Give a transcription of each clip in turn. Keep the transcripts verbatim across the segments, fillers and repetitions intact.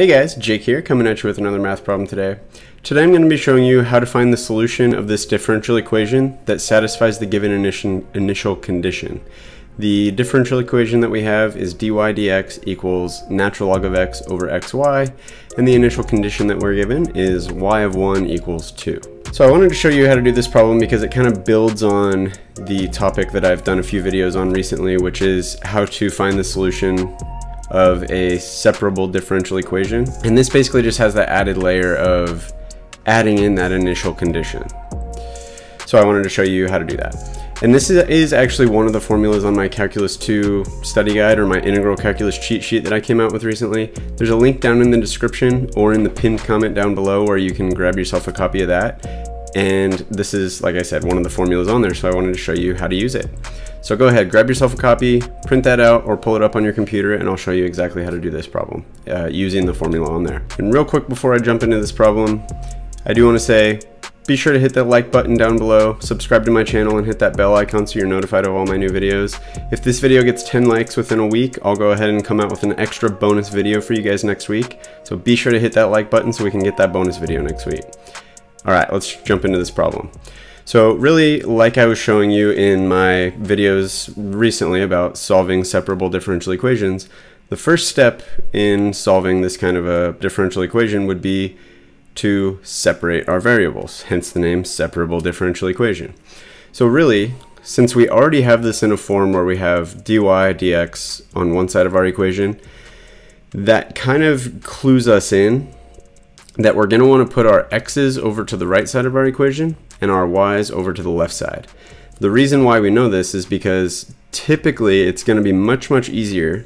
Hey guys, Jake here, coming at you with another math problem today. Today I'm going to be showing you how to find the solution of this differential equation that satisfies the given initial condition. The differential equation that we have is dy dx equals natural log of x over xy, and the initial condition that we're given is y of one equals two. So I wanted to show you how to do this problem because it kind of builds on the topic that I've done a few videos on recently, which is how to find the solution of a separable differential equation. And this basically just has that added layer of adding in that initial condition. So I wanted to show you how to do that. And this is, is actually one of the formulas on my Calculus two study guide, or my integral calculus cheat sheet that I came out with recently. There's a link down in the description or in the pinned comment down below where you can grab yourself a copy of that. And this is, like I said, one of the formulas on there, so I wanted to show you how to use it. So go ahead, grab yourself a copy, print that out, or pull it up on your computer, and I'll show you exactly how to do this problem uh, using the formula on there. And real quick before I jump into this problem, I do want to say, be sure to hit that like button down below, subscribe to my channel, and hit that bell icon so you're notified of all my new videos. If this video gets ten likes within a week, I'll go ahead and come out with an extra bonus video for you guys next week. So be sure to hit that like button so we can get that bonus video next week. All right, let's jump into this problem. So really, like I was showing you in my videos recently about solving separable differential equations, the first step in solving this kind of a differential equation would be to separate our variables, hence the name separable differential equation. So really, since we already have this in a form where we have dy dx on one side of our equation, that kind of clues us in that we're going to want to put our x's over to the right side of our equation and our y's over to the left side. The reason why we know this is because typically it's going to be much, much easier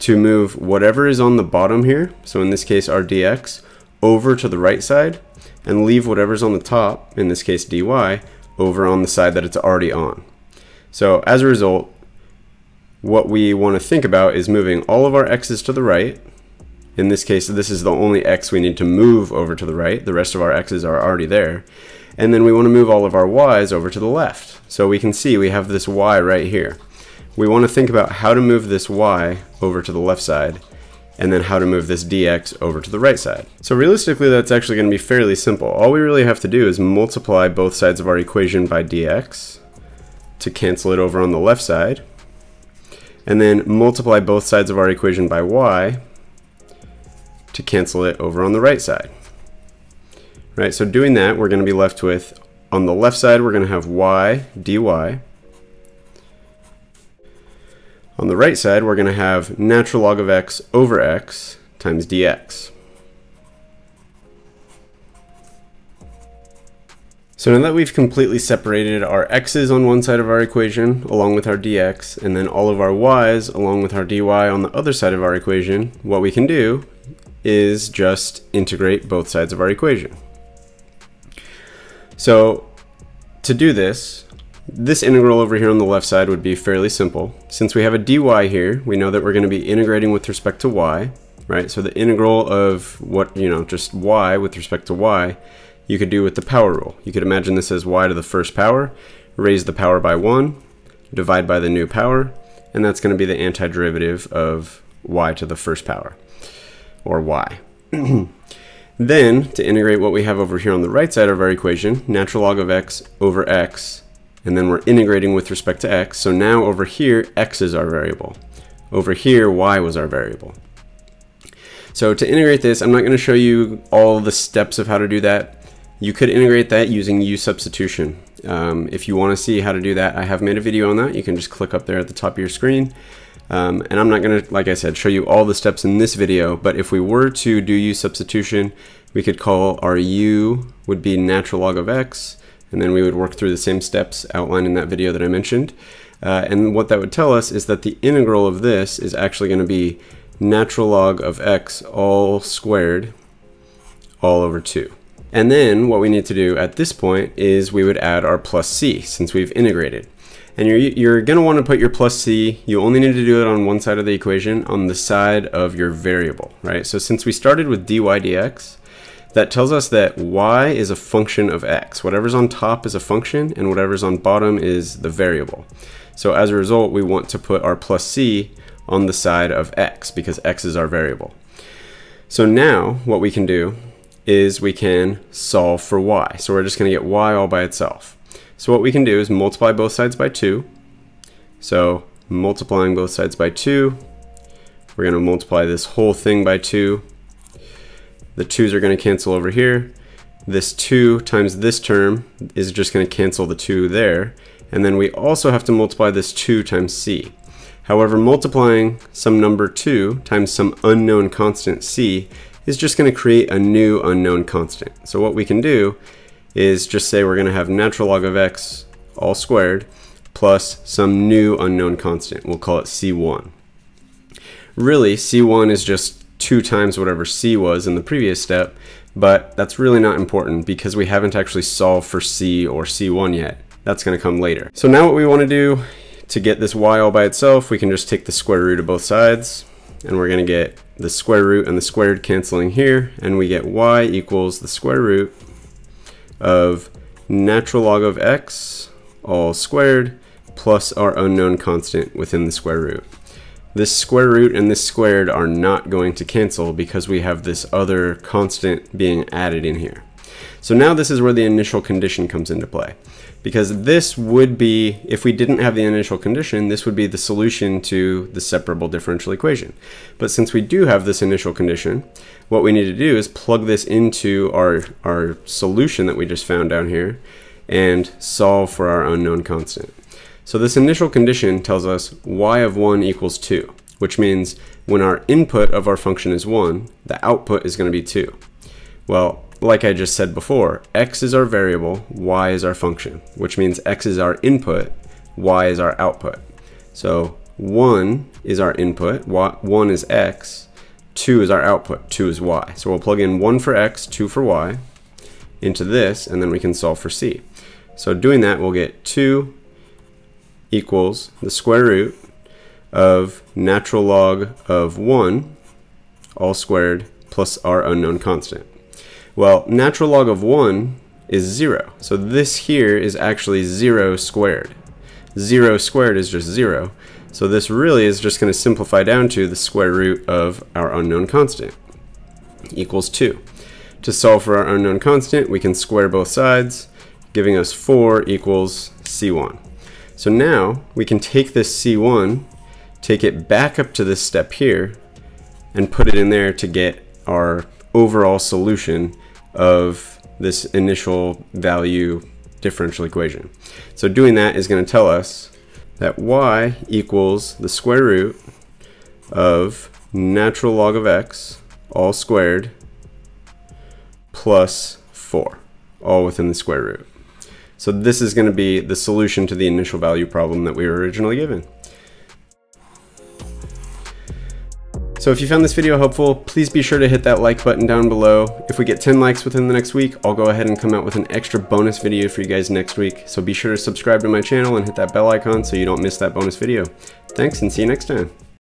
to move whatever is on the bottom here, so in this case our dx, over to the right side and leave whatever's on the top, in this case dy, over on the side that it's already on. So as a result, what we want to think about is moving all of our x's to the right. In this case, this is the only x we need to move over to the right. The rest of our x's are already there. And then we want to move all of our y's over to the left. So we can see we have this y right here. We want to think about how to move this y over to the left side, and then how to move this dx over to the right side. So realistically, that's actually going to be fairly simple. All we really have to do is multiply both sides of our equation by dx to cancel it over on the left side, and then multiply both sides of our equation by y to cancel it over on the right side. Right, so doing that, we're going to be left with, on the left side, we're going to have y dy. On the right side, we're going to have natural log of x over x times dx. So now that we've completely separated our x's on one side of our equation along with our dx, and then all of our y's along with our dy on the other side of our equation, what we can do is just integrate both sides of our equation. So to do this, this integral over here on the left side would be fairly simple. Since we have a dy here, we know that we're going to be integrating with respect to y, right? So the integral of what, you know, just y with respect to y, you could do with the power rule. You could imagine this as y to the first power, raise the power by one, divide by the new power, and that's going to be the antiderivative of y to the first power, or y. Then, to integrate what we have over here on the right side of our equation, natural log of x over x, and then we're integrating with respect to x, so now over here, x is our variable. Over here, y was our variable. So to integrate this, I'm not going to show you all the steps of how to do that. You could integrate that using u substitution. Um, if you want to see how to do that, I have made a video on that. You can just click up there at the top of your screen. Um, and I'm not going to, like I said, show you all the steps in this video, but if we were to do u substitution, we could call our u would be natural log of x, and then we would work through the same steps outlined in that video that I mentioned. Uh, and what that would tell us is that the integral of this is actually going to be natural log of x all squared all over two. And then what we need to do at this point is we would add our plus c, since we've integrated. And you're, you're going to want to put your plus c, you only need to do it on one side of the equation, on the side of your variable, right? So since we started with dy dx, that tells us that y is a function of x. Whatever's on top is a function, and whatever's on bottom is the variable. So as a result, we want to put our plus c on the side of x, because x is our variable. So now what we can do is we can solve for y. So we're just going to get y all by itself. So what we can do is multiply both sides by two. So multiplying both sides by two, we're going to multiply this whole thing by two. The twos are going to cancel over here. This two times this term is just going to cancel the two there. And then we also have to multiply this two times c. However, multiplying some number two times some unknown constant c is just going to create a new unknown constant. So what we can do is just say we're going to have natural log of x all squared plus some new unknown constant. We'll call it c one. Really, c one is just two times whatever c was in the previous step, but that's really not important because we haven't actually solved for c or c one yet. That's going to come later. So now what we want to do to get this y all by itself, we can just take the square root of both sides, and we're going to get the square root and the squared canceling here, and we get y equals the square root of natural log of x all squared plus our unknown constant within the square root. This square root and this squared are not going to cancel because we have this other constant being added in here. So now this is where the initial condition comes into play, because this would be, if we didn't have the initial condition, this would be the solution to the separable differential equation. But since we do have this initial condition, what we need to do is plug this into our, our solution that we just found down here and solve for our unknown constant. So this initial condition tells us y of one equals two, which means when our input of our function is one, the output is going to be two. Well, like I just said before, x is our variable, y is our function, which means x is our input, y is our output. So one is our input, one is x, two is our output, two is y. So we'll plug in one for x, two for y into this, and then we can solve for c. So doing that, we'll get two equals the square root of natural log of one all squared plus our unknown constant. Well, natural log of one is zero. So this here is actually zero squared. Zero squared is just zero. So this really is just going to simplify down to the square root of our unknown constant equals two. To solve for our unknown constant, we can square both sides, giving us four equals c one. So now we can take this c one, take it back up to this step here, and put it in there to get our overall solution of this initial value differential equation. So doing that is going to tell us that y equals the square root of natural log of x all squared plus four, all within the square root. So this is going to be the solution to the initial value problem that we were originally given. So if you found this video helpful, please be sure to hit that like button down below. If we get ten likes within the next week, I'll go ahead and come out with an extra bonus video for you guys next week. So be sure to subscribe to my channel and hit that bell icon so you don't miss that bonus video. Thanks, and see you next time.